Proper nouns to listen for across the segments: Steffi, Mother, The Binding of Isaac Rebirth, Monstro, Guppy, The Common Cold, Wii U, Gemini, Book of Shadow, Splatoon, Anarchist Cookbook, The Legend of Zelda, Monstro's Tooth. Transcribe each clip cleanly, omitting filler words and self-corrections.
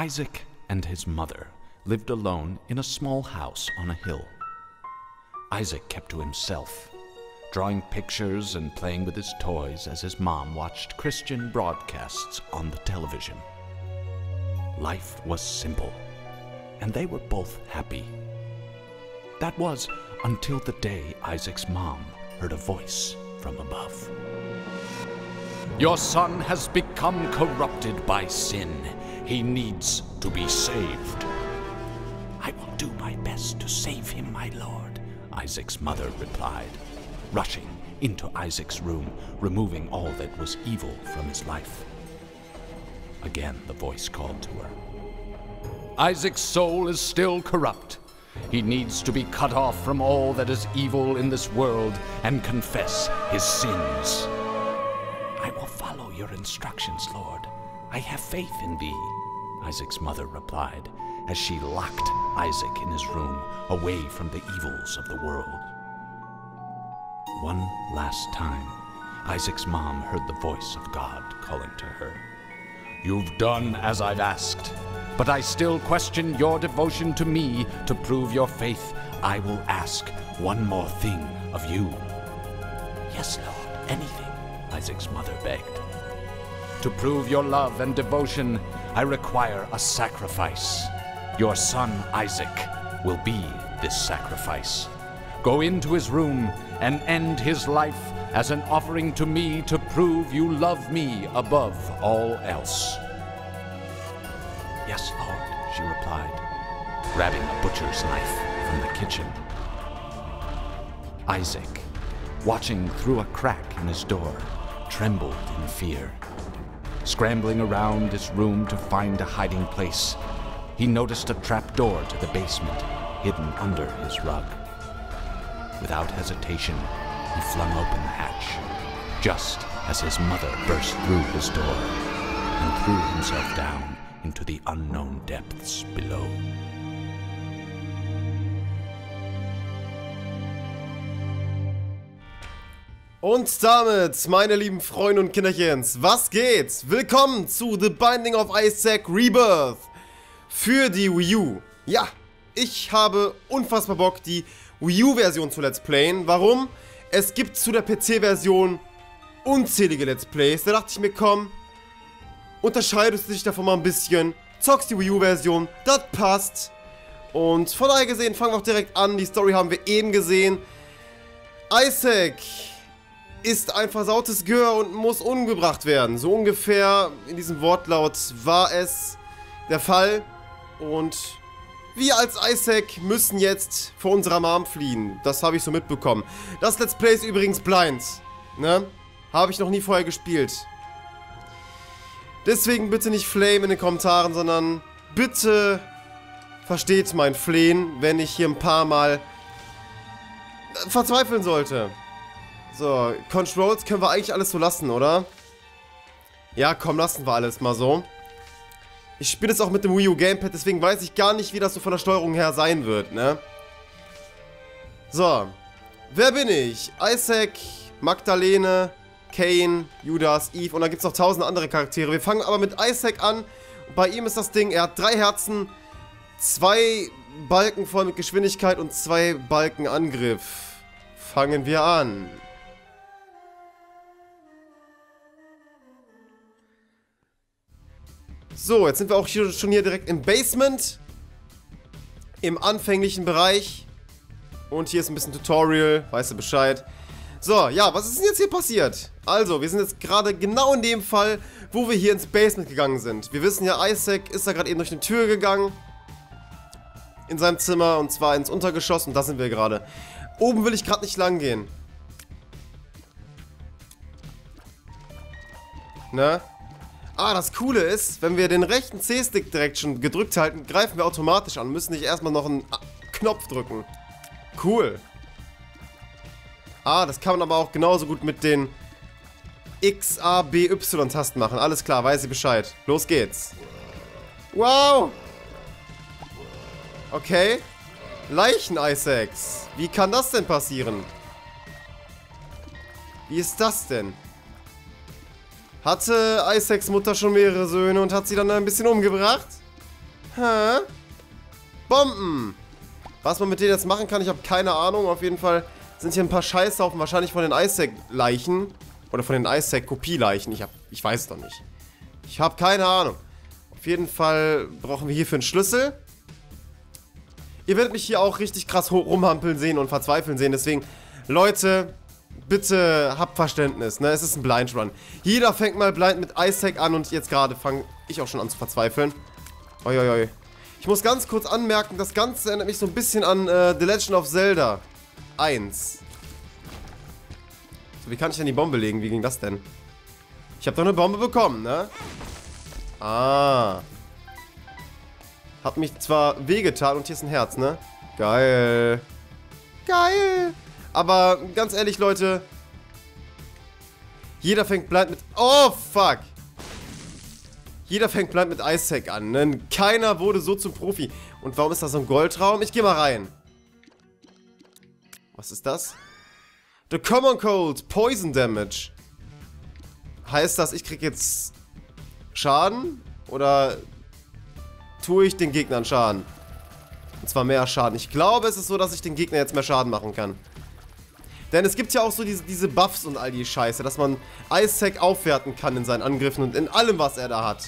Isaac and his mother lived alone in a small house on a hill. Isaac kept to himself, drawing pictures and playing with his toys as his mom watched Christian broadcasts on the television. Life was simple, and they were both happy. That was until the day Isaac's mom heard a voice from above. "Your son has become corrupted by sin. He needs to be saved." "I will do my best to save him, my lord," Isaac's mother replied, rushing into Isaac's room, removing all that was evil from his life. Again, the voice called to her. "Isaac's soul is still corrupt. He needs to be cut off from all that is evil in this world and confess his sins." "I will follow your instructions, Lord. I have faith in thee," Isaac's mother replied, as she locked Isaac in his room, away from the evils of the world. One last time, Isaac's mom heard the voice of God calling to her. "You've done as I've asked, but I still question your devotion to me. To prove your faith, I will ask one more thing of you." "Yes, Lord, anything," Isaac's mother begged. "To prove your love and devotion, I require a sacrifice. Your son, Isaac, will be this sacrifice. Go into his room and end his life as an offering to me to prove you love me above all else." "Yes, Lord," she replied, grabbing a butcher's knife from the kitchen. Isaac, watching through a crack in his door, trembled in fear. Scrambling around his room to find a hiding place, he noticed a trapdoor to the basement hidden under his rug. Without hesitation, he flung open the hatch, just as his mother burst through his door and threw himself down into the unknown depths below. Und damit, meine lieben Freunde und Kinderchens, was geht's? Willkommen zu The Binding of Isaac Rebirth für die Wii U. Ja, ich habe unfassbar Bock, die Wii U-Version zu Let's Playen. Warum? Es gibt zu der PC-Version unzählige Let's Plays. Da dachte ich mir, komm, unterscheidest du dich davon mal ein bisschen, zockst die Wii U-Version, das passt. Und von daher gesehen, fangen wir auch direkt an. Die Story haben wir eben gesehen. Isaac ist ein versautes Gehör und muss umgebracht werden. So ungefähr in diesem Wortlaut war es der Fall. Und wir als Isaac müssen jetzt vor unserer Mom fliehen. Das habe ich so mitbekommen. Das Let's Play ist übrigens blind. Ne? Habe ich noch nie vorher gespielt. Deswegen bitte nicht flame in den Kommentaren, sondern bitte versteht mein Flehen, wenn ich hier ein paar Mal verzweifeln sollte. So, Controls können wir eigentlich alles so lassen, oder? Ja, komm, lassen wir alles mal so. Ich spiele es auch mit dem Wii U Gamepad, deswegen weiß ich gar nicht, wie das so von der Steuerung her sein wird, ne? So, wer bin ich? Isaac, Magdalene, Cain, Judas, Eve und da gibt es noch tausende andere Charaktere. Wir fangen aber mit Isaac an. Bei ihm ist das Ding, er hat 3 Herzen, 2 Balken voll mit Geschwindigkeit und 2 Balken Angriff. Fangen wir an. So, jetzt sind wir auch hier, direkt im Basement. Im anfänglichen Bereich. Und hier ist ein bisschen Tutorial, weißt du Bescheid. So, ja, was ist denn jetzt hier passiert? Also, wir sind jetzt gerade genau in dem Fall, wo wir hier ins Basement gegangen sind. Wir wissen ja, Isaac ist da gerade eben durch eine Tür gegangen. In seinem Zimmer, und zwar ins Untergeschoss, und da sind wir gerade. Oben will ich gerade nicht lang gehen. Ne? Ah, das Coole ist, wenn wir den rechten C-Stick direkt schon gedrückt halten, greifen wir automatisch an. Müssen nicht erstmal noch einen Knopf drücken. Cool. Ah, das kann man aber auch genauso gut mit den X, A, B, Y-Tasten machen. Alles klar, weiß ich Bescheid. Los geht's. Wow. Okay. Leichen-Isaacs. Wie kann das denn passieren? Wie ist das denn? Hatte Isaacs Mutter schon mehrere Söhne und hat sie dann ein bisschen umgebracht? Hä? Bomben! Was man mit denen jetzt machen kann, ich habe keine Ahnung. Auf jeden Fall sind hier ein paar Scheißhaufen, wahrscheinlich von den Isaac-Leichen. Oder von den Isaac-Kopieleichen. Ich weiß es noch nicht. Ich habe keine Ahnung. Auf jeden Fall brauchen wir hierfür einen Schlüssel. Ihr werdet mich hier auch richtig krass rumhampeln sehen und verzweifeln sehen. Deswegen, Leute, bitte habt Verständnis, ne? Es ist ein Blind Run. Jeder fängt mal blind mit Isaac an und jetzt gerade fange ich auch schon an zu verzweifeln. Oi, oi, oi. Ich muss ganz kurz anmerken, das Ganze erinnert mich so ein bisschen an The Legend of Zelda 1. So, wie kann ich denn die Bombe legen? Wie ging das denn? Ich habe doch eine Bombe bekommen, ne? Ah. Hat mich zwar wehgetan und hier ist ein Herz, ne? Geil. Geil. Aber ganz ehrlich, Leute. Jeder fängt blind mit... Oh, fuck. Jeder fängt blind mit Isaac an, ne? Keiner wurde so zum Profi. Und warum ist das so ein Goldraum? Ich gehe mal rein. Was ist das? The Common Cold. Poison Damage. Heißt das, ich krieg jetzt Schaden? Oder tue ich den Gegnern Schaden? Und zwar mehr Schaden. Ich glaube, es ist so, dass ich den Gegner jetzt mehr Schaden machen kann. Denn es gibt ja auch so diese Buffs und all die Scheiße, dass man Isaac aufwerten kann in seinen Angriffen und in allem, was er da hat.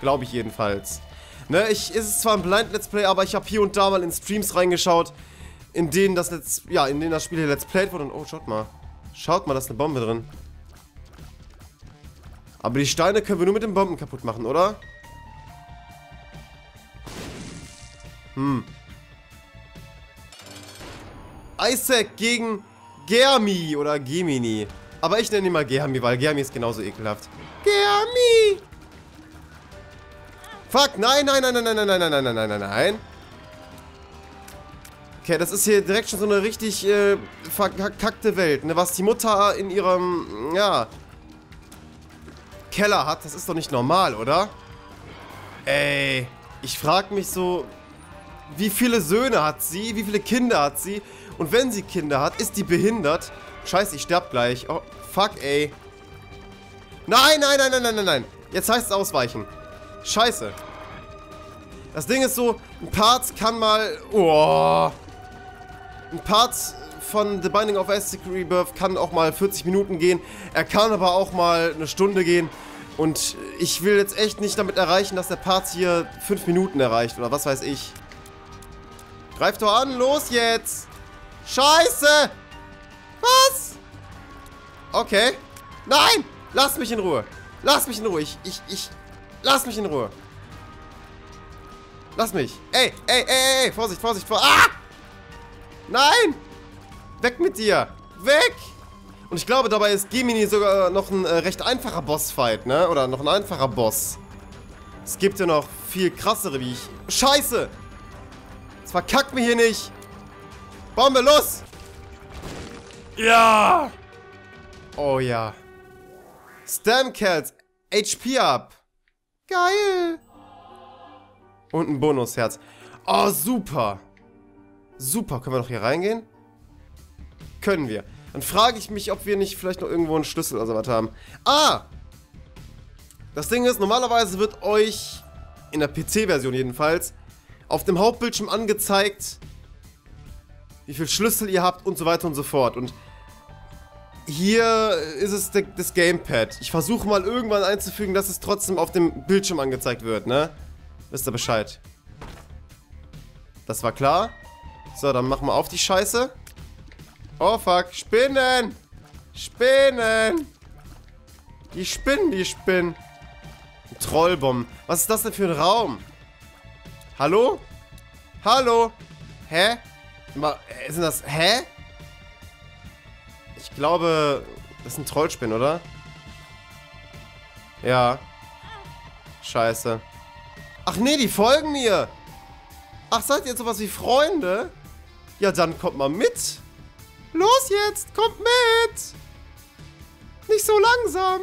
Glaube ich jedenfalls. Ne, es ist zwar ein Blind Let's Play, aber ich habe hier und da mal in Streams reingeschaut, in denen das Spiel hier Let's Played wurde. Und oh, schaut mal. Schaut mal, da ist eine Bombe drin. Aber die Steine können wir nur mit den Bomben kaputt machen, oder? Hm. Isaac gegen Germi oder Gemini. Aber ich nenne ihn mal Germi, weil Germi ist genauso ekelhaft. Germi! Fuck, nein, nein, nein, nein, nein, nein, nein, nein, nein, nein, nein, nein. Okay, das ist hier direkt schon so eine richtig verkackte Welt, ne? Was die Mutter in ihrem, ja... Keller hat, das ist doch nicht normal, oder? Ey, ich frag mich so, wie viele Söhne hat sie, wie viele Kinder hat sie? Und wenn sie Kinder hat, ist die behindert? Scheiße, ich sterb gleich. Oh, fuck, ey. Nein, nein, nein, nein, nein, nein, nein. Jetzt heißt es ausweichen. Scheiße. Das Ding ist so, ein Part kann mal... Oh. Ein Part von The Binding of Isaac Rebirth kann auch mal 40 Minuten gehen. Er kann aber auch mal eine Stunde gehen. Und ich will jetzt echt nicht damit erreichen, dass der Part hier 5 Minuten erreicht. Oder was weiß ich. Greift doch an, los jetzt! Scheiße! Was? Okay. Nein! Lass mich in Ruhe! Lass mich in Ruhe! Lass mich in Ruhe! Lass mich! Ey, ey, ey, ey! Vorsicht, Vorsicht, Vorsicht! Ah! Nein! Weg mit dir! Weg! Und ich glaube, dabei ist Gemini sogar noch ein recht einfacher Bossfight, ne? Oder noch ein einfacher Boss. Es gibt ja noch viel krassere, wie ich... Scheiße! Das verkackt mich hier nicht! Bombe, los! Ja! Oh ja. Stamcats, HP ab! Geil! Und ein Bonusherz. Oh, super! Super, können wir noch hier reingehen? Können wir. Dann frage ich mich, ob wir nicht vielleicht noch irgendwo einen Schlüssel oder sowas haben. Ah! Das Ding ist, normalerweise wird euch, in der PC-Version jedenfalls, auf dem Hauptbildschirm angezeigt, wie viel Schlüssel ihr habt und so weiter und so fort. Und hier ist es das Gamepad. Ich versuche mal irgendwann einzufügen, dass es trotzdem auf dem Bildschirm angezeigt wird, ne? Wisst ihr Bescheid. Das war klar. So, dann machen wir auf die Scheiße. Oh, fuck. Spinnen! Spinnen! Die Spinnen, die Spinnen. Trollbomben. Was ist das denn für ein Raum? Hallo? Hallo? Hä? Sind das... Hä? Ich glaube, das ist ein Trollspinn, oder? Ja. Scheiße. Ach nee, die folgen mir. Ach, seid ihr jetzt sowas wie Freunde? Ja, dann kommt mal mit. Los jetzt, kommt mit. Nicht so langsam.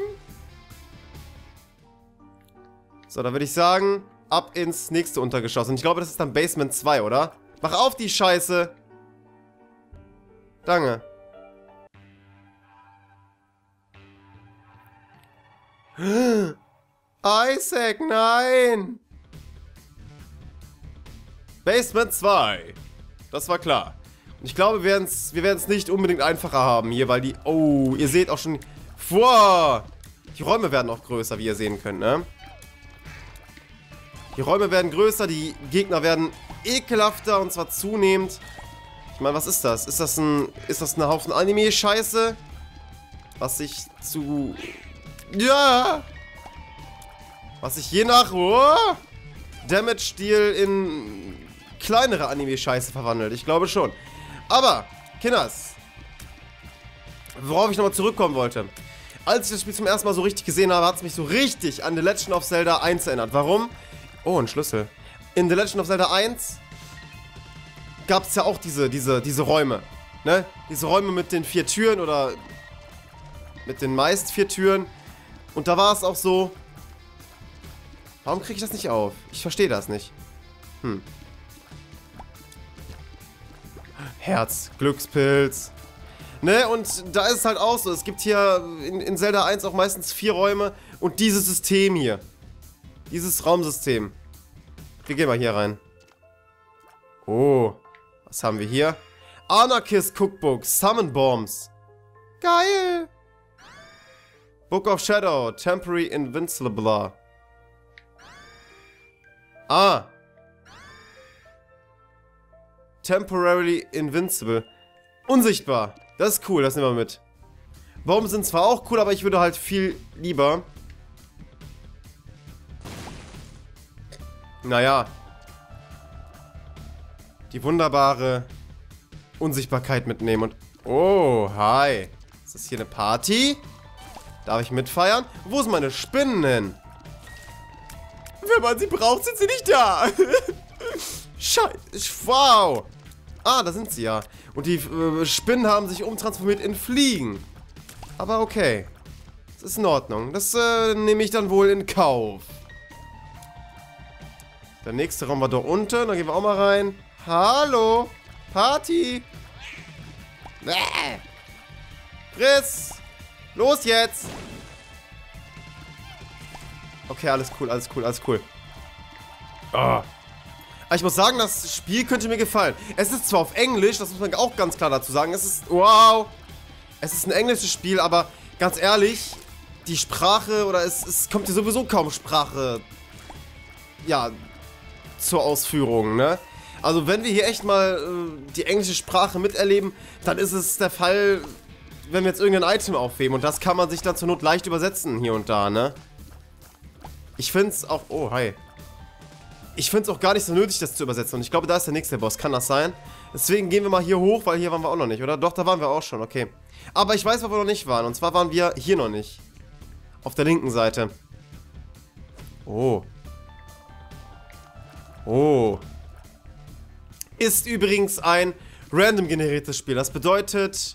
So, dann würde ich sagen, ab ins nächste Untergeschoss. Und ich glaube, das ist dann Basement 2, oder? Mach auf die Scheiße. Danke. Isaac, nein! Basement 2. Das war klar. Ich glaube, wir werden es nicht unbedingt einfacher haben hier, weil die... Oh, ihr seht auch schon... Wow, die Räume werden auch größer, wie ihr sehen könnt, ne? Die Räume werden größer, die Gegner werden ekelhafter und zwar zunehmend. Ich meine, was ist das? Ist das ein Haufen Anime-Scheiße? Was ich zu... Ja! Was ich je nach... Oh, Damage-Deal in... kleinere Anime-Scheiße verwandelt. Ich glaube schon. Aber, Kinders, worauf ich nochmal zurückkommen wollte. Als ich das Spiel zum ersten Mal so richtig gesehen habe, hat es mich so richtig an The Legend of Zelda 1 erinnert. Warum? Oh, ein Schlüssel. In The Legend of Zelda 1 gab es ja auch diese Räume. Ne? Diese Räume mit den 4 Türen oder mit den meist 4 Türen. Und da war es auch so... Warum kriege ich das nicht auf? Ich verstehe das nicht. Hm. Herz, Glückspilz. Ne, und da ist es halt auch so. Es gibt hier in Zelda 1 auch meistens 4 Räume. Und dieses System hier. Dieses Raumsystem. Wir gehen mal hier rein. Oh. Was haben wir hier? Anarchist Cookbook. Summon Bombs. Geil. Book of Shadow. Temporary Invincible. Ah. Temporarily Invincible. Unsichtbar. Das ist cool, das nehmen wir mit. Bomben sind zwar auch cool, aber ich würde halt viel lieber... Naja. Die wunderbare Unsichtbarkeit mitnehmen und... Oh, hi. Ist das hier eine Party? Darf ich mitfeiern? Wo sind meine Spinnen hin? Wenn man sie braucht, sind sie nicht da. Scheiße. Wow. Ah, da sind sie ja. Und die Spinnen haben sich umtransformiert in Fliegen. Aber okay. Das ist in Ordnung. Das nehme ich dann wohl in Kauf. Der nächste Raum war da unten. Da gehen wir auch mal rein. Hallo. Party. Riss. Los jetzt. Okay, alles cool, alles cool, alles cool. Oh. Ich muss sagen, das Spiel könnte mir gefallen. Es ist zwar auf Englisch, das muss man auch ganz klar dazu sagen. Es ist, wow, es ist ein englisches Spiel, aber ganz ehrlich, die Sprache, oder es kommt hier sowieso kaum Sprache, ja, zur Ausführung, ne? Also wenn wir hier echt mal die englische Sprache miterleben, dann ist es der Fall, wenn wir jetzt irgendein Item aufheben. Und das kann man sich dann zur Not leicht übersetzen hier und da, ne? Ich find's auch, oh, hi. Ich finde es auch gar nicht so nötig, das zu übersetzen. Und ich glaube, da ist der nächste Boss. Kann das sein? Deswegen gehen wir mal hier hoch, weil hier waren wir auch noch nicht, oder? Doch, da waren wir auch schon, okay. Aber ich weiß, wo wir noch nicht waren. Und zwar waren wir hier noch nicht. Auf der linken Seite. Oh. Oh. Ist übrigens ein random generiertes Spiel. Das bedeutet...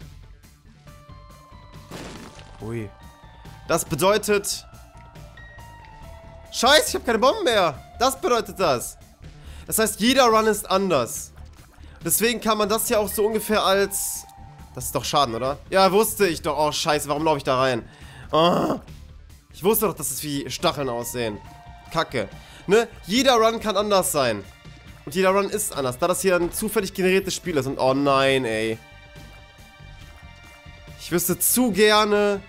Ui. Das bedeutet... Scheiße, ich habe keine Bomben mehr. Das bedeutet das. Das heißt, jeder Run ist anders. Deswegen kann man das hier auch so ungefähr als... Das ist doch Schaden, oder? Ja, wusste ich doch. Oh, scheiße, warum laufe ich da rein? Oh. Ich wusste doch, dass es wie Stacheln aussehen. Kacke. Ne? Jeder Run kann anders sein. Und jeder Run ist anders, da das hier ein zufällig generiertes Spiel ist. Und oh nein, ey. Ich wüsste zu gerne...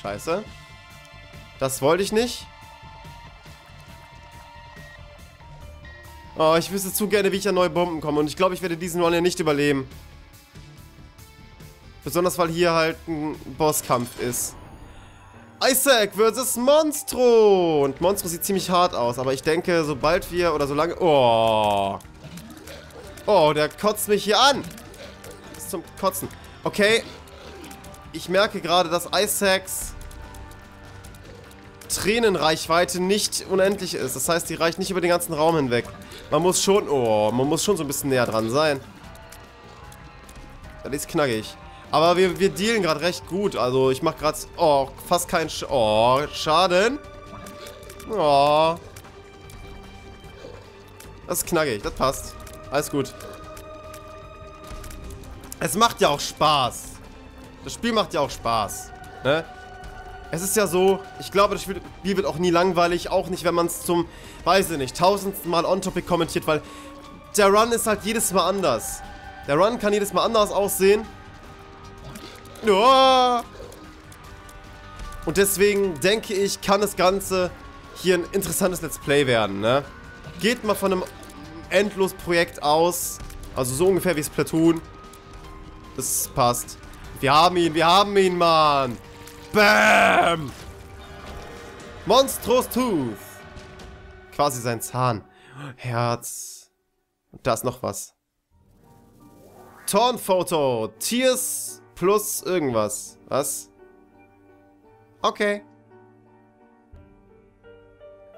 Scheiße. Das wollte ich nicht. Oh, ich wüsste zu gerne, wie ich an neue Bomben komme. Und ich glaube, ich werde diesen Run ja nicht überleben. Besonders, weil hier halt ein Bosskampf ist. Isaac vs. Monstro. Und Monstro sieht ziemlich hart aus. Aber ich denke, sobald wir oder solange... Oh. Oh, der kotzt mich hier an. Das ist zum Kotzen. Okay. Ich merke gerade, dass Isaacs... Tränenreichweite nicht unendlich ist. Das heißt, die reicht nicht über den ganzen Raum hinweg. Man muss schon... Oh, man muss schon so ein bisschen näher dran sein. Das ist knackig. Aber wir dealen gerade recht gut. Also, ich mache gerade... Oh, fast keinen... Oh, Schaden. Oh. Das ist knackig. Das passt. Alles gut. Es macht ja auch Spaß. Das Spiel macht ja auch Spaß. Ne? Es ist ja so, ich glaube, das Spiel wird auch nie langweilig, auch nicht, wenn man es zum, weiß ich nicht, 1000. Mal on-topic kommentiert, weil der Run ist halt jedes Mal anders. Der Run kann jedes Mal anders aussehen. Und deswegen denke ich, kann das Ganze hier ein interessantes Let's Play werden, ne? Geht mal von einem Endlos-Projekt aus, also so ungefähr wie Splatoon. Das passt. Wir haben ihn, Mann! Bam! Monstro's Tooth! Quasi sein Zahn. Herz. Und da ist noch was. Tornfoto. Tears plus irgendwas. Was? Okay.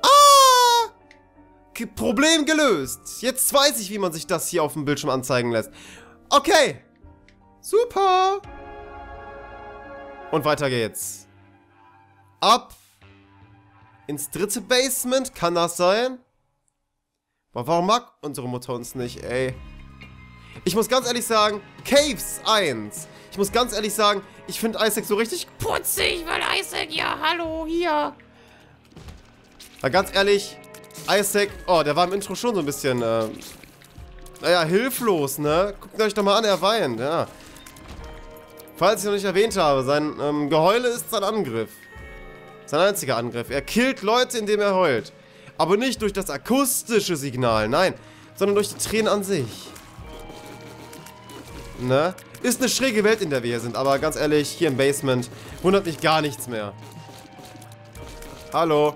Ah! Problem gelöst. Jetzt weiß ich, wie man sich das hier auf dem Bildschirm anzeigen lässt. Okay. Super. Und weiter geht's. Ab ins dritte Basement. Kann das sein? Aber warum mag unsere Mutter uns nicht, ey? Ich muss ganz ehrlich sagen, Caves 1. Ich muss ganz ehrlich sagen, ich finde Isaac so richtig putzig, weil Isaac, ja, hallo, hier. Na, ganz ehrlich, Isaac, oh, der war im Intro schon so ein bisschen, naja, hilflos, ne? Guckt euch doch mal an, er weint, ja. Falls ich noch nicht erwähnt habe, sein Geheule ist sein Angriff. Sein einziger Angriff. Er killt Leute, indem er heult. Aber nicht durch das akustische Signal, nein. Sondern durch die Tränen an sich. Ne? Ist eine schräge Welt, in der wir hier sind. Aber ganz ehrlich, hier im Basement wundert mich gar nichts mehr. Hallo.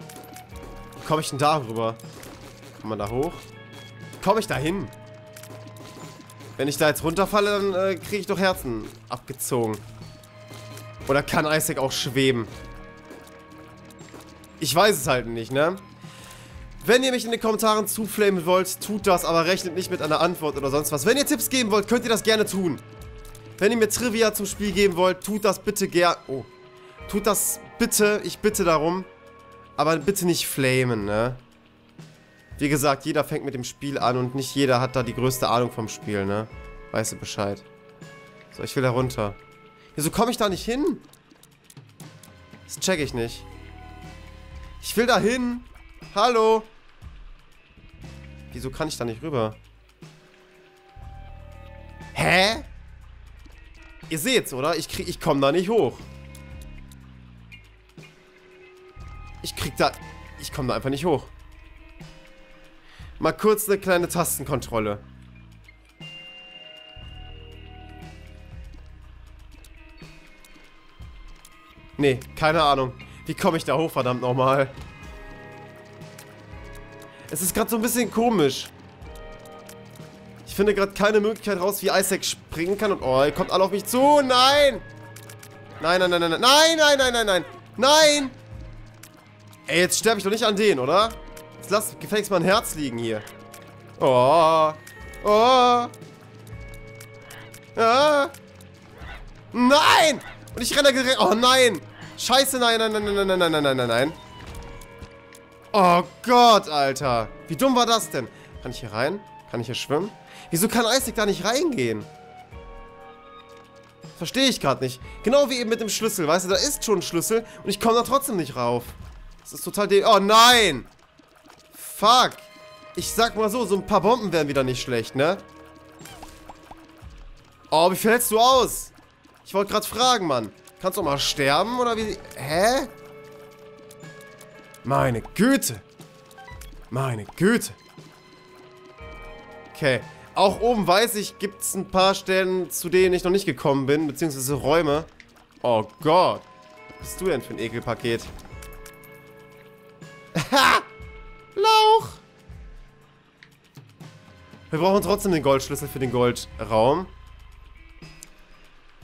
Wie komme ich denn da rüber? Kommt man da hoch? Wie komme ich da hin? Wenn ich da jetzt runterfalle, dann kriege ich doch Herzen abgezogen. Oder kann Isaac auch schweben? Ich weiß es halt nicht, ne? Wenn ihr mich in den Kommentaren zuflamen wollt, tut das, aber rechnet nicht mit einer Antwort oder sonst was. Wenn ihr Tipps geben wollt, könnt ihr das gerne tun. Wenn ihr mir Trivia zum Spiel geben wollt, tut das bitte gerne. Oh. Tut das bitte, ich bitte darum. Aber bitte nicht flamen, ne? Wie gesagt, jeder fängt mit dem Spiel an und nicht jeder hat da die größte Ahnung vom Spiel, ne? Weißt du Bescheid. So, ich will da runter. Wieso komme ich da nicht hin? Das check ich nicht. Ich will da hin. Hallo. Wieso kann ich da nicht rüber? Hä? Ihr seht's, oder? Ich komme da nicht hoch. Ich komme da einfach nicht hoch. Mal kurz eine kleine Tastenkontrolle. Nee, keine Ahnung. Wie komme ich da hoch, verdammt nochmal? Es ist gerade so ein bisschen komisch. Ich finde gerade keine Möglichkeit raus, wie Isaac springen kann. Und oh, ihr kommt alle auf mich zu. Nein! Nein, nein, nein, nein, nein, nein, nein, nein, nein, nein! Ey, jetzt sterbe ich doch nicht an denen, oder? Jetzt lass gefälligst mein Herz liegen hier. Oh. Oh. Ah. Nein! Und ich renne direkt. Oh nein! Scheiße, nein, nein, nein, nein, nein, nein, nein, nein, nein. Oh Gott, Alter. Wie dumm war das denn? Kann ich hier rein? Kann ich hier schwimmen? Wieso kann Isaac da nicht reingehen? Verstehe ich gerade nicht. Genau wie eben mit dem Schlüssel, weißt du? Da ist schon ein Schlüssel und ich komme da trotzdem nicht rauf. Das ist total dämlich. Oh nein! Fuck. Ich sag mal so, so ein paar Bomben wären wieder nicht schlecht, ne? Oh, wie viel hältst du aus? Ich wollte gerade fragen, Mann. Kannst du auch mal sterben, oder wie? Hä? Meine Güte. Meine Güte. Okay. Auch oben weiß ich, gibt es ein paar Stellen, zu denen ich noch nicht gekommen bin, beziehungsweise Räume. Oh Gott. Was bist du denn für ein Ekelpaket? Ha! Lauch! Wir brauchen trotzdem den Goldschlüssel für den Goldraum.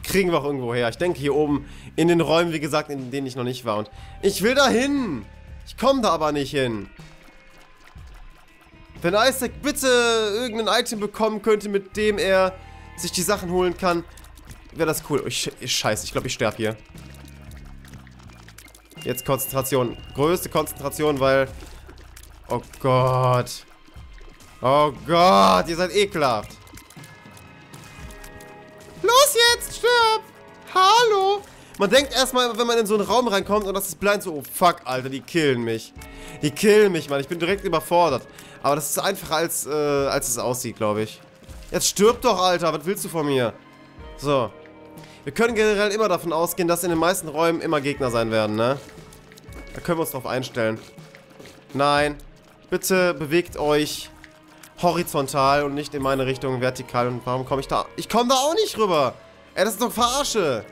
Kriegen wir auch irgendwo her. Ich denke hier oben in den Räumen, wie gesagt, in denen ich noch nicht war. Und ich will da hin! Ich komme da aber nicht hin. Wenn Isaac bitte irgendein Item bekommen könnte, mit dem er sich die Sachen holen kann, wäre das cool. Oh, scheiße, ich glaube, ich sterbe hier. Jetzt Konzentration. Größte Konzentration, weil... Oh Gott. Oh Gott, ihr seid ekelhaft. Los jetzt, stirb! Hallo! Man denkt erstmal, wenn man in so einen Raum reinkommt und das ist blind so, oh fuck, Alter, die killen mich. Die killen mich, Mann. Ich bin direkt überfordert. Aber das ist einfacher, als es aussieht, glaube ich. Jetzt stirb doch, Alter. Was willst du von mir? So. Wir können generell immer davon ausgehen, dass in den meisten Räumen immer Gegner sein werden, ne? Da können wir uns drauf einstellen. Nein. Bitte bewegt euch horizontal und nicht in meine Richtung vertikal. Und warum komme ich da? Ich komme da auch nicht rüber. Ey, das ist doch Verarsche.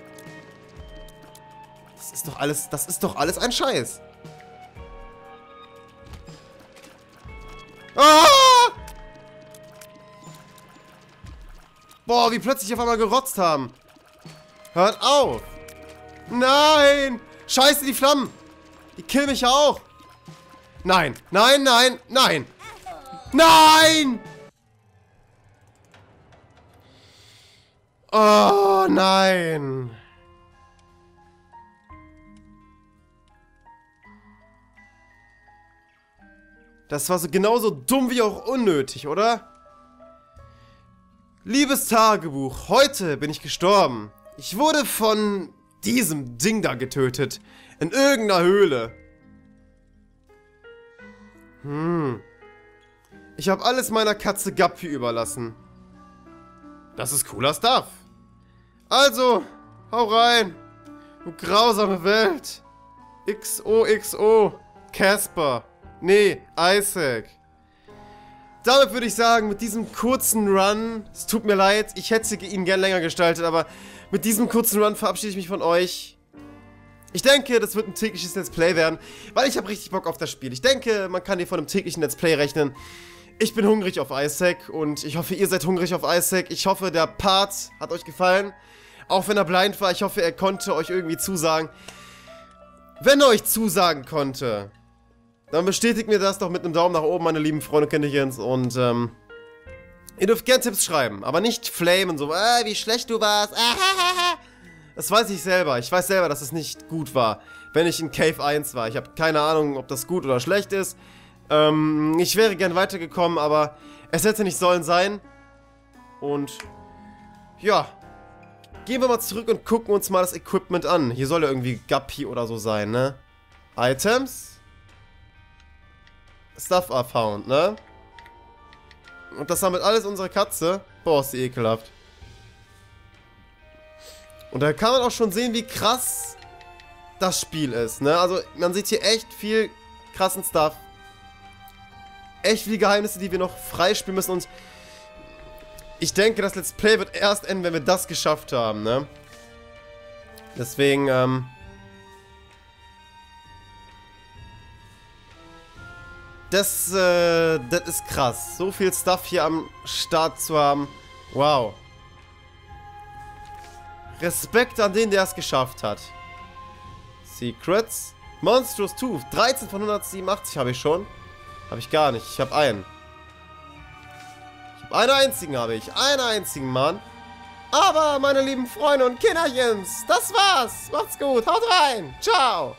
Das ist doch alles ein Scheiß. Ah! Boah, wie plötzlich auf einmal gerotzt haben. Hört auf. Nein. Scheiße, die Flammen. Die killen mich ja auch. Nein, nein, nein, nein. Nein! Oh, nein. Das war so genauso dumm wie auch unnötig, oder? Liebes Tagebuch, heute bin ich gestorben. Ich wurde von diesem Ding da getötet. In irgendeiner Höhle. Ich habe alles meiner Katze Guppy überlassen. Das ist cooler Stuff. Also, hau rein. Du grausame Welt. XOXO. Casper. Nee, Isaac. Damit würde ich sagen, mit diesem kurzen Run, es tut mir leid, ich hätte ihn gern länger gestaltet, aber mit diesem kurzen Run verabschiede ich mich von euch. Ich denke, das wird ein tägliches Let's Play werden, weil ich habe richtig Bock auf das Spiel. Ich denke, man kann hier von einem täglichen Let's Play rechnen. Ich bin hungrig auf Isaac und ich hoffe, ihr seid hungrig auf Isaac. Ich hoffe, der Part hat euch gefallen, auch wenn er blind war. Ich hoffe, er konnte euch irgendwie zusagen. Wenn er euch zusagen konnte, dann bestätigt mir das doch mit einem Daumen nach oben, meine lieben Freunde und Kinderchens. Und ihr dürft gerne Tipps schreiben, aber nicht flamen, so, wie schlecht du warst. Das weiß ich selber. Ich weiß selber, dass es nicht gut war, wenn ich in Cave 1 war. Ich habe keine Ahnung, ob das gut oder schlecht ist. Ich wäre gern weitergekommen, aber es hätte nicht sollen sein. Und ja, gehen wir mal zurück und gucken uns mal das Equipment an. Hier soll ja irgendwie Guppy oder so sein, ne? Items. Stuff are found, ne? Und das sammelt alles unsere Katze. Boah, ist die ekelhaft. Und da kann man auch schon sehen, wie krass das Spiel ist, ne? Also, man sieht hier echt viel krassen Stuff. Echt viele Geheimnisse, die wir noch freispielen müssen. Und ich denke, das Let's Play wird erst enden, wenn wir das geschafft haben, ne? Deswegen, das ist krass. So viel Stuff hier am Start zu haben. Wow. Respekt an den, der es geschafft hat. Secrets. Monstro's Tooth. 13 von 187 habe ich schon. Habe ich gar nicht. Ich habe einen. Ich habe einen einzigen, habe ich. Einen einzigen, Mann. Aber, meine lieben Freunde und Kinderchens, das war's. Macht's gut. Haut rein. Ciao.